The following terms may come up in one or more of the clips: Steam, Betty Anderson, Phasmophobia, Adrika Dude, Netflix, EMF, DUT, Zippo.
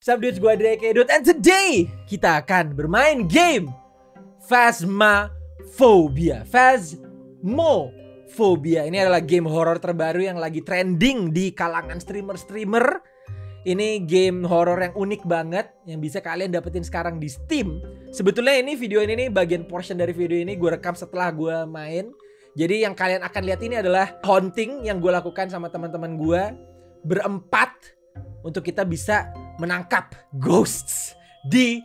Sup dudes, gue Drake DUT, and today kita akan bermain game Phasmophobia. Phasmophobia ini adalah game horor terbaru yang lagi trending di kalangan streamer-streamer. Ini game horor yang unik banget yang bisa kalian dapetin sekarang di Steam. Sebetulnya ini video ini nih, bagian portion dari video ini gue rekam setelah gue main. Jadi yang kalian akan lihat ini adalah haunting yang gue lakukan sama teman-teman gue berempat untuk kita bisa menangkap ghosts di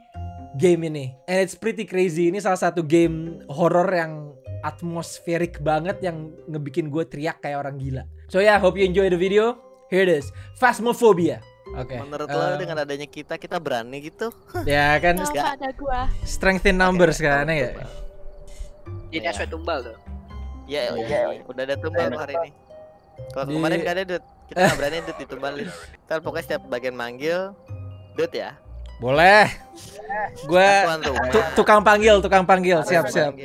game ini. And it's pretty crazy. Ini salah satu game horror yang atmosferik banget, yang ngebikin gue teriak kayak orang gila. So yeah, hope you enjoy the video. Here it is, Phasmophobia. Oke. Menurut lo dengan adanya kita berani gitu? Ya kan. Gak ada gua. Strength in numbers kan, ya. Jadi aswe tumbal tuh. Ya, udah ada tumbal hari ini. Kalau kemarin gak ada, Dut. Kita gak berani Dut ditumbalin. Ntar pokoknya setiap bagian manggil Dut ya. Boleh. Gue tukang panggil, siap-siap.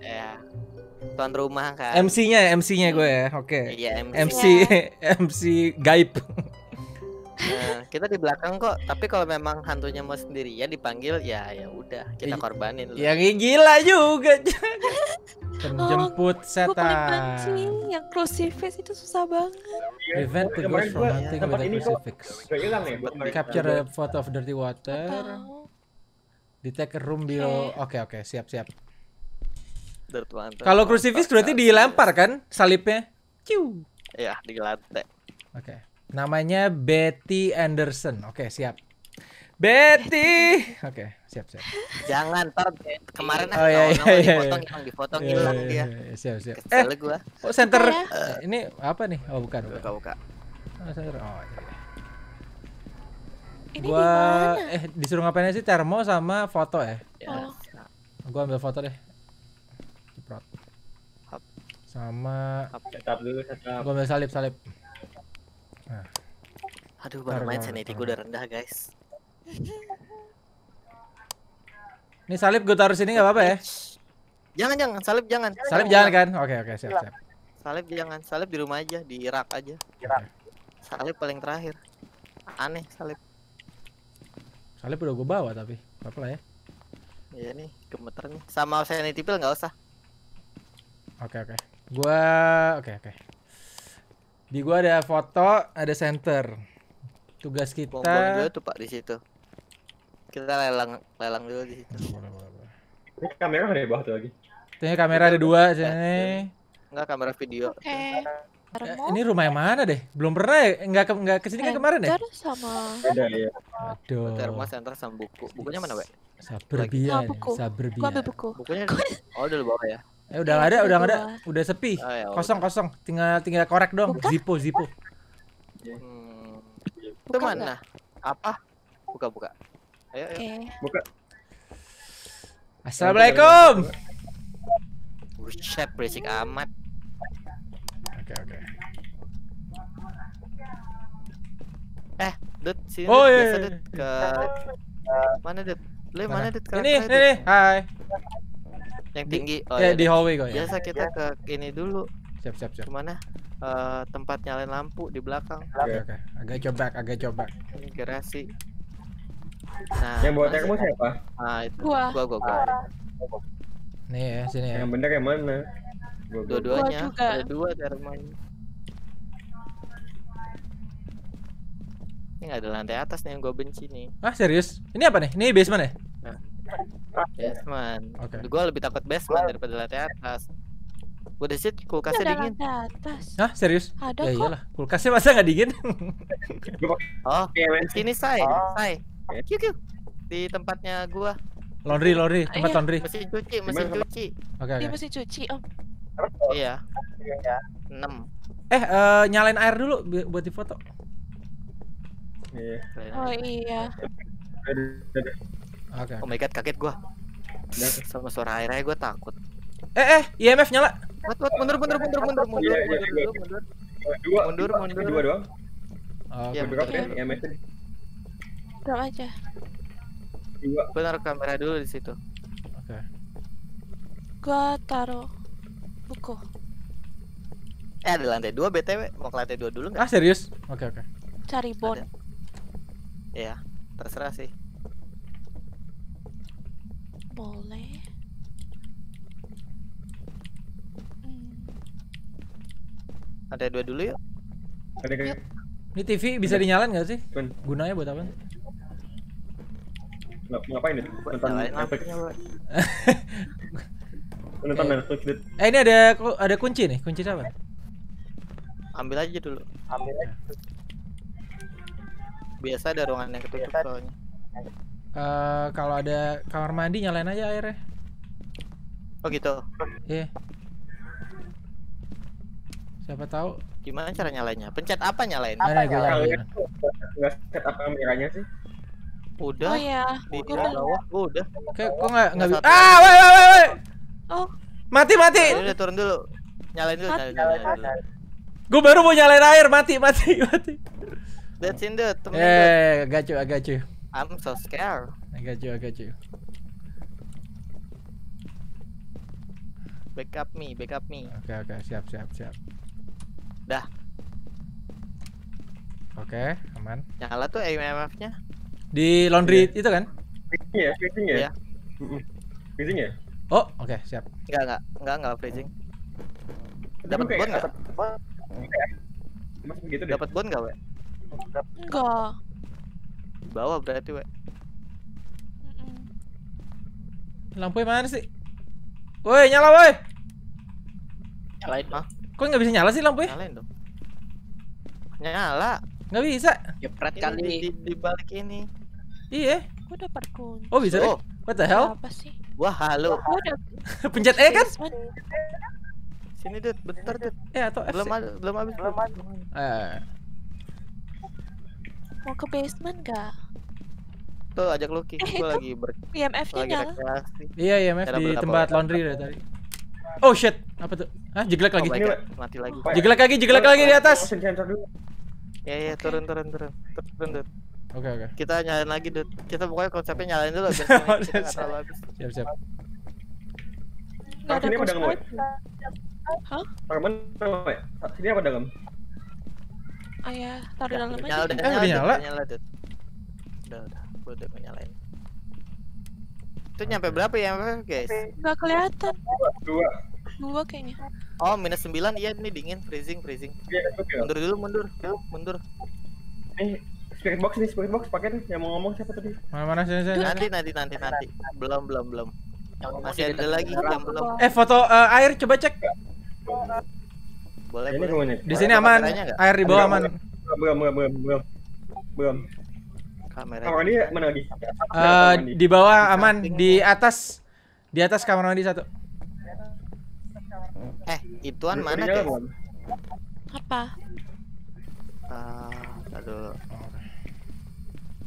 Ya. Tuan rumah kan. MC-nya gue ya. Oke. Iya, MC gaib. Nah, kita di belakang kok. Tapi kalau memang hantunya mau sendirian dipanggil ya udah, kita korbanin loh. Yang gila juga. Penjemput setan. Yang crucifix itu susah banget. Event to go from hunting with a crucifix. Capture a photo of dirty water. Detect a room below. Oke, siap. Kalau crucifix berarti dilempar kan salibnya? Ciu. Iya, digelantek. Oke. Namanya Betty Anderson. Oke, siap. Betty. Oke, siap. Jangan, ntar kemarin dipotong hilang dia. Siap. Oh, center. Ini apa nih? Oh, bukan. Buka. Oh, center. Oh, iya. Ini gua disuruh ngapain sih? Termo sama foto ya? Iya. Gua ambil foto deh. Ciprot. Sama tetap dulu, gua ambil salib. Nah. Aduh, baru main sanity gue udah rendah guys. Ini salib gue taruh sini nggak apa-apa ya? Jangan kan? Oke, siap. Salib di rumah aja, di rak aja. Salib paling terakhir. Aneh salib. Salib udah gue bawa tapi apa lah ya? Iya nih gemeter nih. Sama sanity pill nggak usah. Oke. Oke. Di gua ada foto, ada center. Tugas kita dulu tuh Pak di situ. Kita lelang dulu di situ. Ini kamera ada di bawah tuh lagi. Ini kamera ada dua sini. Enggak, kamera video. Okay. Ini rumah yang mana deh? Belum pernah ya? Enggak ke sini kan kemarin ya? Sama. Beda ya. Aduh. Center mas center sama buku. Bukunya mana, Pak? Sabar biar. Gua ambil buku. Bukunya oh, udah di bawah ya. Udah nggak ada, udah sepi, kosong, tinggal korek dong, Zippo. Itu mana? Apa? Buka. Ayo. Buka. Assalamualaikum. Buset, berisik amat. Oke. Dut sini. Oh iya. Dut ke mana Dut? Lu mana Dut? Ini. Hai. Yang tinggi ya, di hallway kok ya. Biasa kita ke ini dulu. Siap. Gimana? Tempat nyalain lampu di belakang. Oke. Agak coba. Gerasi. Nah, yang bawa termos siapa? Ah, itu gua. Nih ya, sini ya. Yang bener yang mana? Dua-duanya. Ada dua termos. Ini enggak ada lantai atas nih yang gua benci nih. Ah, serius? Ini apa nih? Ini basement ya? Nah. Basement. Gue lebih takut basement daripada lantai atas. Gue desit kulkasnya dingin. Hah, serius? Ada kok. Iyalah, kulkasnya masa nggak dingin? Oh, sini say. Kiu. Di tempatnya gue. Laundry, tempat laundry. Mesin cuci. Oke. Di mesin cuci om. Iya. 6. Nyalain air dulu buat difoto. Oh iya. Okay. Oh my god, kaget gua. Sama suara airnya gua takut. EMF nyala. Mundur. Dua. Dua doang. Ya, berapa EMF? Udah aja. Gua taruh kamera dulu di situ. Oke. Gua taruh buku. Ada lantai 2 BTW. Mau ke lantai 2 dulu enggak? Ah, serius? Oke. Cari bon. Iya. Terserah sih. Boleh. Ada dua dulu yuk. Yuk. Ini TV bisa dinyalain nggak sih? Gunanya buat apa? Ngapain itu? Nonton Netflix. Ini ada kunci nih. Kunci apa? Ambil aja dulu. Ambil aja. Biasa ada ruangan yang ketutup soalnya. Kalau ada kamar mandi nyalain aja airnya. Oh gitu. Iya. Yeah. Siapa tahu gimana cara nyalainnya? Pencet apa nyalain? Apa nyalain? Enggak set apa merahnya sih? Udah. Oh iya. Udah bawah. Udah. Oke, kok enggak bisa. Ah, woi. Oh. Mati. Udah turun dulu. Nyalain dulu. Gue baru mau nyalain air, mati. That's in the temen. Eh, I got you. I'm so scared. I got you. Back up me. Oke, siap. Dah. Oke, aman. Nyala tuh EMF-nya. Di laundry itu kan? Freezing ya? Iya. Freezing ya? Oh, oke, siap. Enggak freezing. Dapat bon enggak? Masih begitu deh. Dapat bon enggak, Wek? Enggak. Di bawah berarti, Wek. Lampunya mana sih? Woi, nyala, woi. Nyalain, Pak. Kok nggak bisa nyala sih lampunya? Nyalain dong. Nyala. Nggak bisa. Jepret kali di balik ini. Iya. Gua dapat kunci. Oh, bisa. Oh. What the hell? Apa sih? Wah, halo. Pencet E kan? Sini, Dut. Bentar, Dut. Ya, atau F. Belum habis. Mau ke basement nggak? Tuh ajak Lucky, gue lagi EMF-nya nyala. Iya, EMF di tempat laundry dari tadi. Oh shit, apa tuh? Hah, jeglek lagi. Mati lagi. Jeglek lagi di atas. Iya, turun. Oke. Kita nyalain lagi, Dut. Kita pokoknya konsepnya nyalain dulu biar kita enggak terlalu habis. Siap. Enggak ada dagang. Hah? Permen apa ya? Sini apa dagang? Oh ya, taruh dalam aja. Nyala, Dut. Udah. Udah nyalain. Itu nyampe berapa ya, guys? Nggak kelihatan. 2 kayaknya. Oh, -9. Iya, ini dingin, freezing. Yeah, okay. Mundur dulu. Nih, spirit box pakai nih. Yang mau ngomong siapa tadi? Mana sini. Nanti. Belum. Masih ada lagi yang belum. Foto air coba cek. Boleh. Di sini aman. Air di bawah aman. Belum. Kamar mandi mana lagi? Di bawah aman, di atas kamar mandi satu. Ituan mana, guys? Apa? Aduh.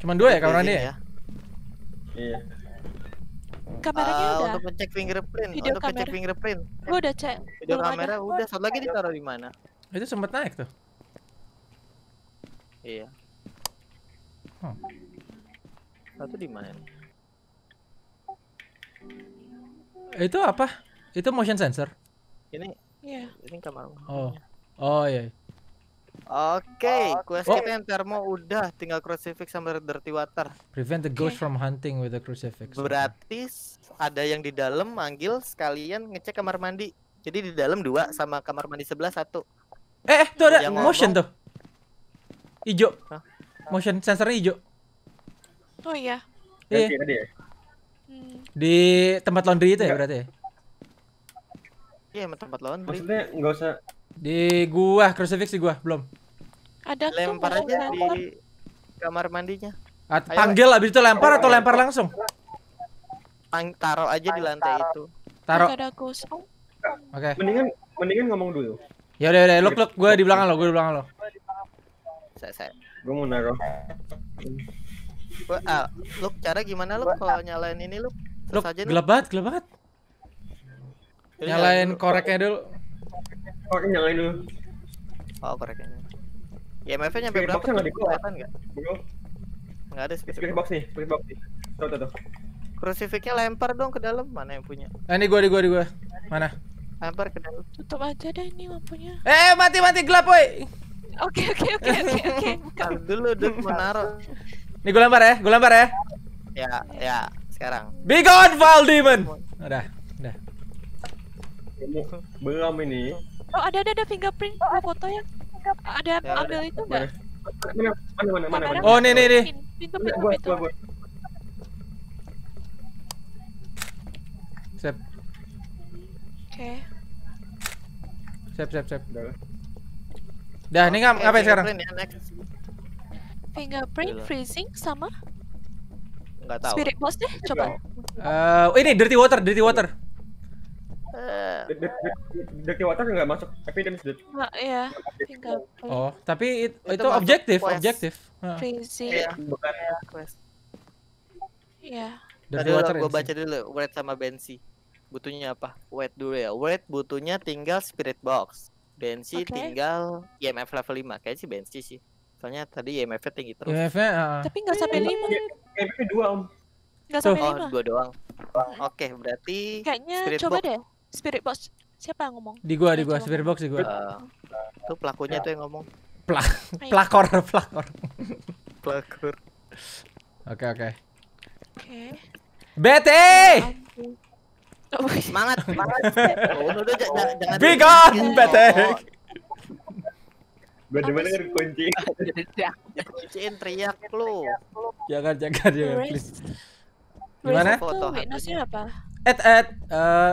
Cuman 2 ya kamar mandi ya? Iya. Kameranya udah. Untuk ngecek fingerprint, Gua udah cek. Video kamera udah, satu lagi ditaruh di mana? Itu sempat naik tuh. Iya. Satu di mana? Itu apa? Itu motion sensor. Ini. Iya. Ini kamar. Oh iya. Oke, quest kita yang termo udah, tinggal crucifix sama dirty water. Prevent the ghost from hunting with a crucifix. Berarti ada yang di dalam manggil, sekalian ngecek kamar mandi. Jadi di dalam 2 sama kamar mandi sebelah 1. Tuh ada motion tuh. Ijo. Motion sensornya hijau. Oh iya. Iya. Di tempat laundry itu ya berarti? Iya, tempat laundry. Maksudnya nggak usah. Di gua, crucifix di gua belum. Ada. Lempar aja di kamar mandinya. Panggil abis itu lempar atau lempar langsung? Taruh aja di lantai itu. Taruh. Ada kosong. Oke. Mendingan ngomong dulu. Ya udah, look, gua di belakang lo. Saya. Gue mau naro. Lu cara gimana lu kalau nyalain ini lu? Gelap banget. Nyalain koreknya dulu. Korek nyalain dulu. Oh, koreknya. EMF-nya nyampe berapa? Enggak ada spirit box nih, Tuh. Crucifix-nya lempar dong ke dalam, mana yang punya? Ini gua. Mana? Lempar ke dalam. Tutup aja deh ini lampunya. Mati gelap, woi. Oke. Dulu Dut mau naruh. Nih gue lempar ya, Ya, ya, sekarang. Be gone, foul demon. Udah. Belum ini. Oh, ada fingerprint. Oh, fotonya. Ada ambil itu enggak? Mana? Oh, nih. Pintu. Sep. Oke. Sep. Dah, ini ngapain sekarang? Fingerprint, freezing, sama? Enggak tahu. Spirit box deh, coba. Ini dirty water. Dirty water enggak masuk evidence. Enggak, ya. Fingerprint. Oh, tapi itu objektif. Freezing. Bukan quest. Iya. Tadi gua baca dulu, wait sama Bensi. Butuhnya apa? Wait dulu ya. Wait butuhnya tinggal spirit box. Bensi tinggal EMF level 5. Kayaknya sih Bensi sih. Soalnya tadi EMF-nya tinggi terus. EMF-nya tapi nggak sampai 5. EMF-nya 2, Om. Nggak sampai 5. Oh, 2 doang. Oke, berarti kayaknya coba deh. Spirit box. Siapa yang ngomong? Di gua. Spirit box di gua. Itu pelakunya tuh yang ngomong. Pelakor. Oke. Betty! Semangat. Udah, be gone, Betty. Gue denger kunci. Kunciin teriak lu. Jangan ya, please. Gimana? Foto witnessnya apa?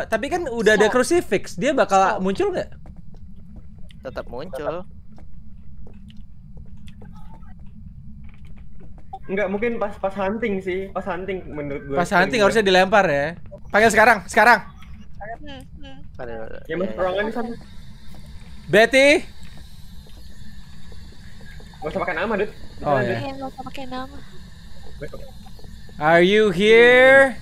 Tapi kan udah ada crucifix, dia bakal muncul nggak? Tetap muncul. Enggak, mungkin pas hunting sih, menurut gue. Pas hunting harusnya dilempar ya. Panggil sekarang. Ya mas perongan di sana. Betty. Gak usah pakai nama, Dut. Oh iya, gak usah pakai nama. Are you here?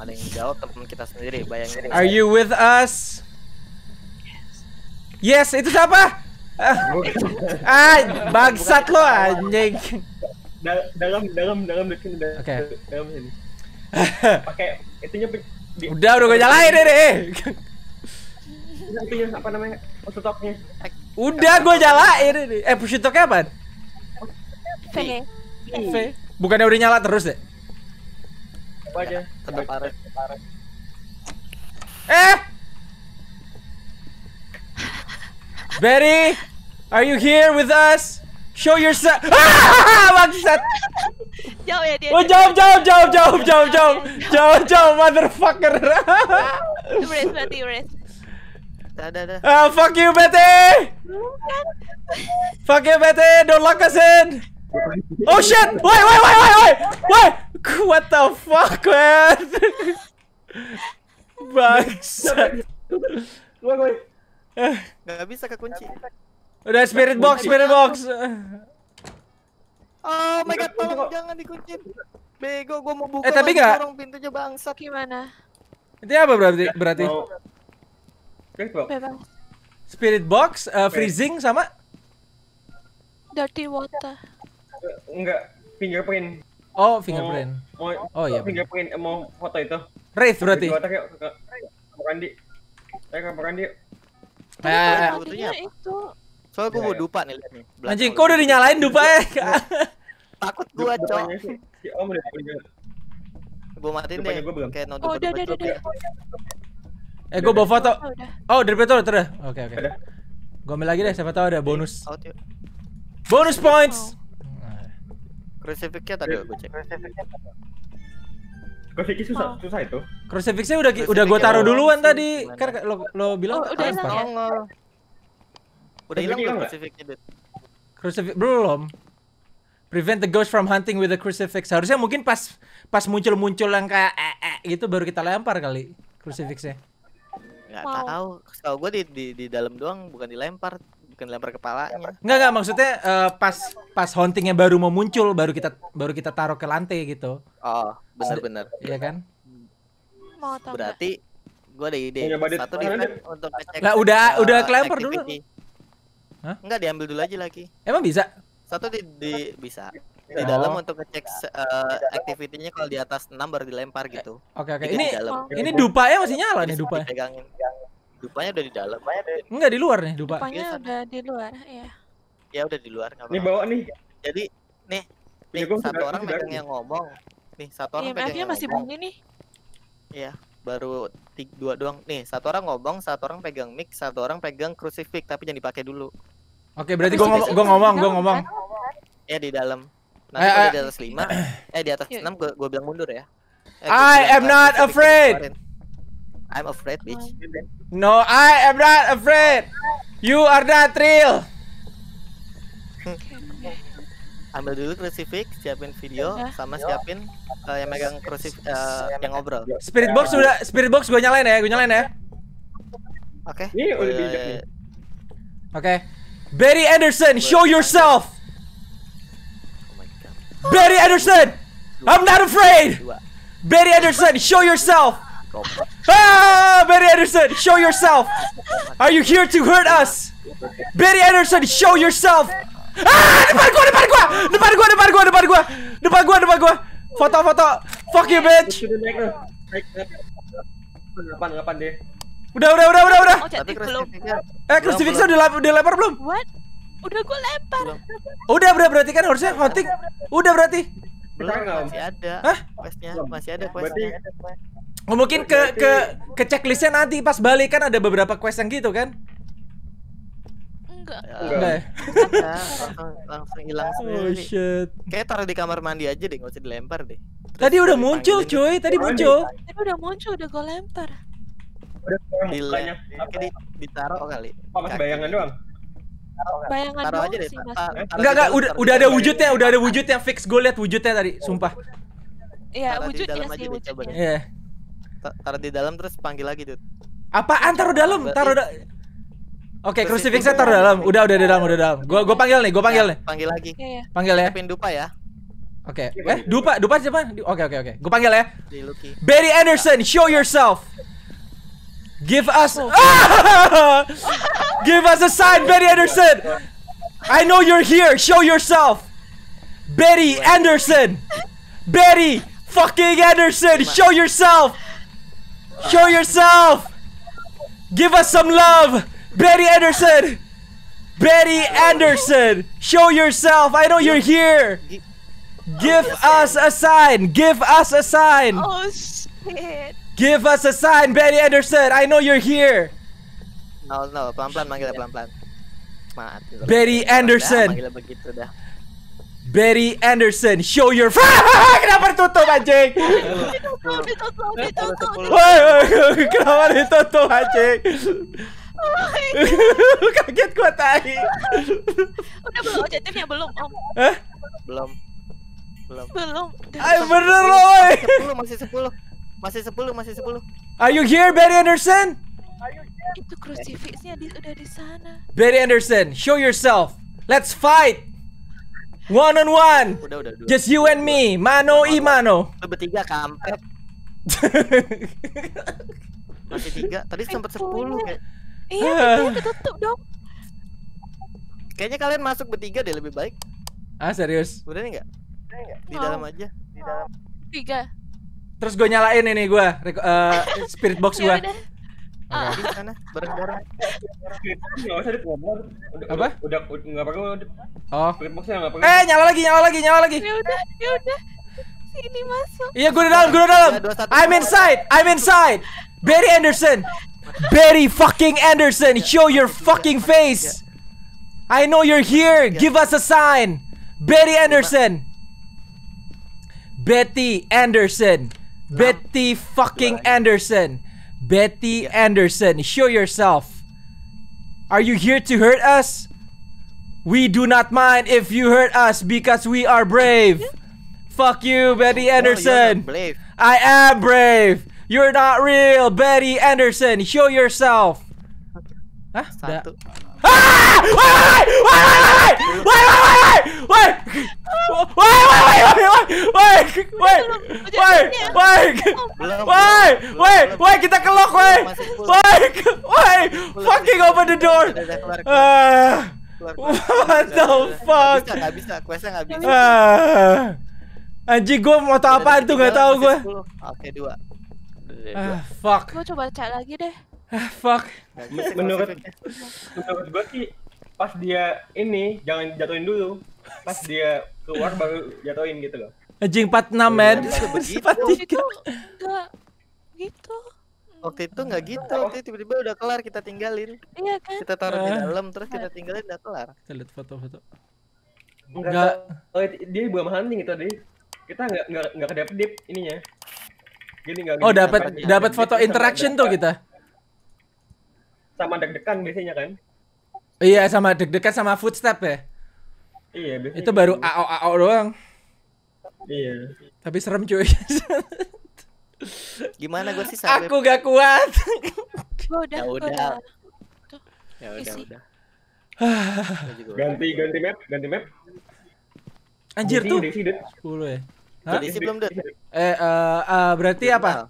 Ada yang jawab, teman kita sendiri, bayangin. Are you with us? Yes, itu siapa? Bangsat lo anjing. Dalam sini. Oke. Dalam sini. Pakai itunya. Udah gue nyalain deh. Apa namanya? Push-talknya. Udah gue nyalain ini. Push-talknya apaan? V. Bukannya udah nyala terus deh? Apa aja? Tetap parah. Betty, are you here with us? Show yourself. Maksud. Jauh ya dia. Jauh, motherfucker. Rest. Dah. Fuck you, Betty. Fuck you, Betty. Don't lock us in. Oh shit! Wait! What the fuck, man? Bangsat. Gak bisa kekunci. Udah spirit box. Oh my god, tolong jangan dikunci. Bego, gua mau buka. Tapi dorong pintunya bangsat gimana? Itu apa berarti? Spirit box, freezing sama dirty water. Enggak, fingerprint. Oh, fingerprint. Oh iya. Fingerprint mau foto itu. Wraith berarti. Saya ke Randi. Butuhnya itu. Soalnya gue mau dupa nih lihat nih. Anjing, kok udah dinyalain dupa ya? Takut gua, Cok. Om udah punya. Gua matiin deh. Kayak no dupa. Udah. Gua bawa foto. Oh, dari Peter udah. Oke. Gua ambil lagi deh, siapa tahu ada bonus. Bonus points. Crucifix-nya tadi gua cek. Crucifix susah itu. Crucifix-nya udah gua taruh duluan tadi. Kan lo bilang udah hilang. Udah hilang crucifix-nya. Crucifix belum. Prevent the ghost from hunting with the crucifix. Harusnya mungkin pas muncul-muncul yang kayak gitu baru kita lempar kali crucifix-nya. Enggak tahu. Kalau gua di dalam doang, bukan dilempar kepalanya. Enggak, maksudnya pas hauntingnya baru mau muncul baru kita taruh ke lantai gitu. Oh, benar. Iya kan? Berarti gua ada ide. Satu di untuk ngecek. Lah udah kelempar dulu. Hah? Enggak, diambil dulu aja lagi. Emang bisa? Satu di bisa. Di dalam untuk ngecek activity-nya, kalau di atas 6 baru dilempar gitu. Oke. Ini dupanya masih nyala nih dupanya. Dupanya udah di dalam. Enggak, di luar nih dupanya. Dupanya udah di luar, ya. Ya udah di luar. Ini bawa nih. Jadi nih, nih satu orang megang yang ngomong. Nih satu orang megang. EMF-nya masih bunyi nih. Iya, baru dua doang. Nih satu orang ngomong, satu orang pegang mic, satu orang pegang crucifix tapi jangan dipakai dulu. Oke, berarti gua ngomong. Ya di dalam. Nanti kalau di atas 5, di atas 6 gua bilang mundur ya. I am not afraid. I'm afraid, bitch. No, I am not afraid. You are not real. Ambil dulu crucifix, siapin video, sama siapin yang megang crucifix yang ngobrol. Spirit box sudah, spirit box gue nyalain ya. Oke. Ini udah bijak nih. Oke. Betty Anderson, show yourself. Oh my God. Betty Anderson, I'm not afraid. Betty Anderson, show yourself. Ah, Betty Anderson, show yourself. Are you here to hurt us? Betty Anderson, show yourself. Ah, depan gua. Foto. Fuck you, bitch. Kapan deh? Udah. Crucifixnya dilempar belum? What? Udah gua lempar. Udah berarti kan harusnya hunting. Udah berarti. Belum, masih ada. Hah? Questnya. Oh, mungkin ke checklistnya nanti pas balik kan ada beberapa quest yang gitu kan? Enggak. Ya, langsung hilang sendiri. Oh shit. Kayak taruh di kamar mandi aja deh, nggak usah dilempar deh. Tadi udah muncul cuy, tadi udah muncul, udah gue lempar. Ditaruh kali. Apa bayangan doang? Bayangan doang aja deh. Enggak, udah ada wujudnya, fix gue liat wujudnya tadi, sumpah. Iya, wujudnya sih wujudnya. Iya. Taruh di dalam terus panggil lagi, Dut. Apaan taruh dalam? Oke, crucifixnya taruh dalam. Udah dalam. Gua panggil nih, Panggil lagi. Panggil ya. Pin dupa ya. Oke. Dupa siapa? Oke. Gua panggil ya. Betty Anderson, show yourself. Give us a sign, Betty Anderson. I know you're here. Show yourself. Betty Anderson. Betty fucking Anderson, show yourself. Show yourself! Give us some love! Betty Anderson! Betty Anderson! Show yourself! I know you're here! Give us a sign! Give us a sign! Oh shit! Give us a sign, Betty Anderson! I know you're here! No, pelan-pelan, manggilnya pelan-pelan. Betty Anderson! Betty Anderson, show your face. Kenapa ditutup anjing? Woi, kenapa ditutup anjing? Kaget gua tadi. Udah belum objektifnya belum, Om? Hah? Belum. Ay bener loh, woi. 10 masih 10. Are you here, Betty Anderson? Itu crucifixnya udah di sana. Betty Anderson, show yourself. Let's fight. One on one. Udah. Just you and me. Mano i mano. Bertiga kampret. Masih 3. Tadi sempat 10 kayak. Iya, ketutup dong. Kayaknya kalian masuk bertiga deh lebih baik. Ah, serius? Udah nih enggak? Di dalam aja. Di dalam. 3. Terus gue nyalain ini gua spirit box gua. Di sana bareng-bareng. Enggak usah dikomor. Udah enggak pakai. Oh. Nyala lagi. Ya udah. Sini masuk. Iya, gua di dalam. I'm inside. Betty Anderson. Betty fucking Anderson, show your fucking face. I know you're here. Give us a sign. Betty Anderson. Betty Anderson. Betty fucking Anderson. Betty Anderson, show yourself. Are you here to hurt us? We do not mind if you hurt us because we are brave. Fuck you, Betty Anderson. I am brave. You're not real, Betty Anderson. Show yourself. Hah? Why kita kelok, why fucking open the door. What the fuck? Enggak bisa. Anjing, gua mau tahu apaan tuh, enggak tahu gua. Oke, 2. Fuck. Gua coba cek lagi deh. Fuck. Menurut gua sih pas dia ini jangan jatuhin dulu. Pas dia keluar baru jatuhin gitu loh. Anjing 46 men. Gitu. Waktu itu nggak gitu, waktu itu tiba-tiba udah kelar kita tinggalin. Iya kan? Kita taruh di dalam terus kita tinggalin udah kelar. Kita lihat foto-foto. Enggak. Oh, dia bukan hunting itu tadi. Kita nggak kedap-kedip ininya. Gini nggak. Oh dapat foto interaction tuh kita. Sama deg-degan biasanya kan? Iya sama deg-degan sama footstep ya. Iya. Itu baru AO-AO doang. Iya. Tapi serem cuy. Gimana gue sih sampai aku gak kuat. Ya udah. Ganti map. Anjir tuh. 10 ya. Jadi belum deh. Berarti apa?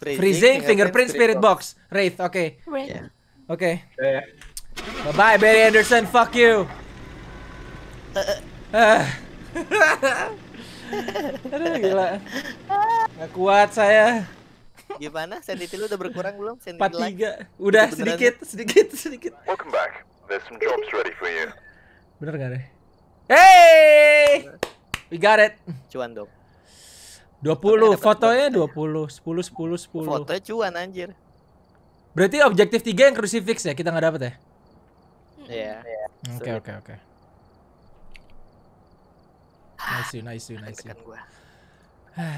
Freezing, fingerprint, spirit box, wraith. Oke. Bye bye Betty Anderson, fuck you. Aduh gila. Nggak kuat saya. Gimana? Sanity lu udah berkurang belum? 43. Udah sedikit. Welcome back. There's some jobs ready for you. Bener nggak deh? Hey, we got it. Cuan dong. 20 fotonya 20 10. Fotonya cuan anjir. Berarti objektif 3 yang crucifix ya kita nggak dapet ya? Iya. Oke. Nice.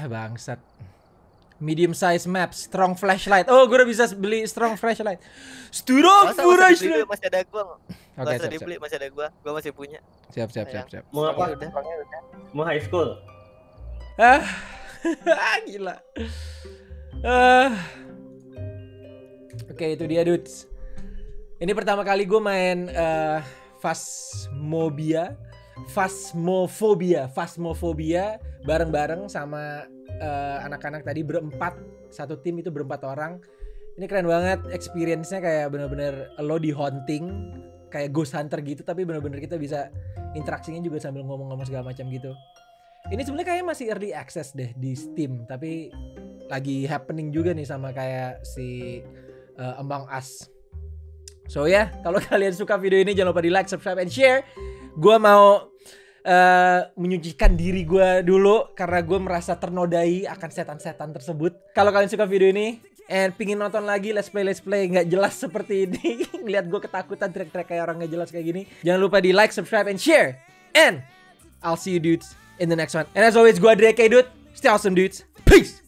Bangsat. Medium size map, strong flashlight. Oh, gue udah bisa beli strong flashlight. Strong flashlight. Masih ada gua. Oke, dibeli masih ada gua. Gua masih punya. Siap. Mau apa? Mau high school. Gila. Oke, itu dia dudes. Ini pertama kali gue main Phasmophobia bareng-bareng sama anak-anak tadi berempat, satu tim itu berempat orang. Ini keren banget, experience-nya kayak bener-bener lo di haunting, kayak ghost hunter gitu, tapi bener-bener kita bisa interaksinya juga sambil ngomong-ngomong segala macam gitu. Ini sebenarnya kayak masih early access deh di Steam, tapi lagi happening juga nih sama kayak si Among Us. So ya, kalau kalian suka video ini jangan lupa di like, subscribe, and share. Gue mau menyucikan diri gue dulu karena gue merasa ternodai akan setan-setan tersebut. Kalau kalian suka video ini and pingin nonton lagi let's play nggak jelas seperti ini, ngeliat gue ketakutan teriak-teriak kayak orang nggak jelas kayak gini, jangan lupa di like, subscribe, and share. And I'll see you dudes in the next one. And as always, gue Adrika Dude, stay awesome dudes, peace.